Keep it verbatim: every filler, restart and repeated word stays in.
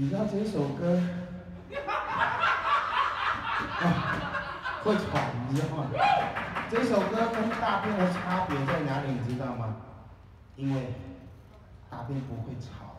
你知道这首歌啊会喘，你知道吗？这首歌跟大便的差别在哪里，你知道吗？因为大便不会吵。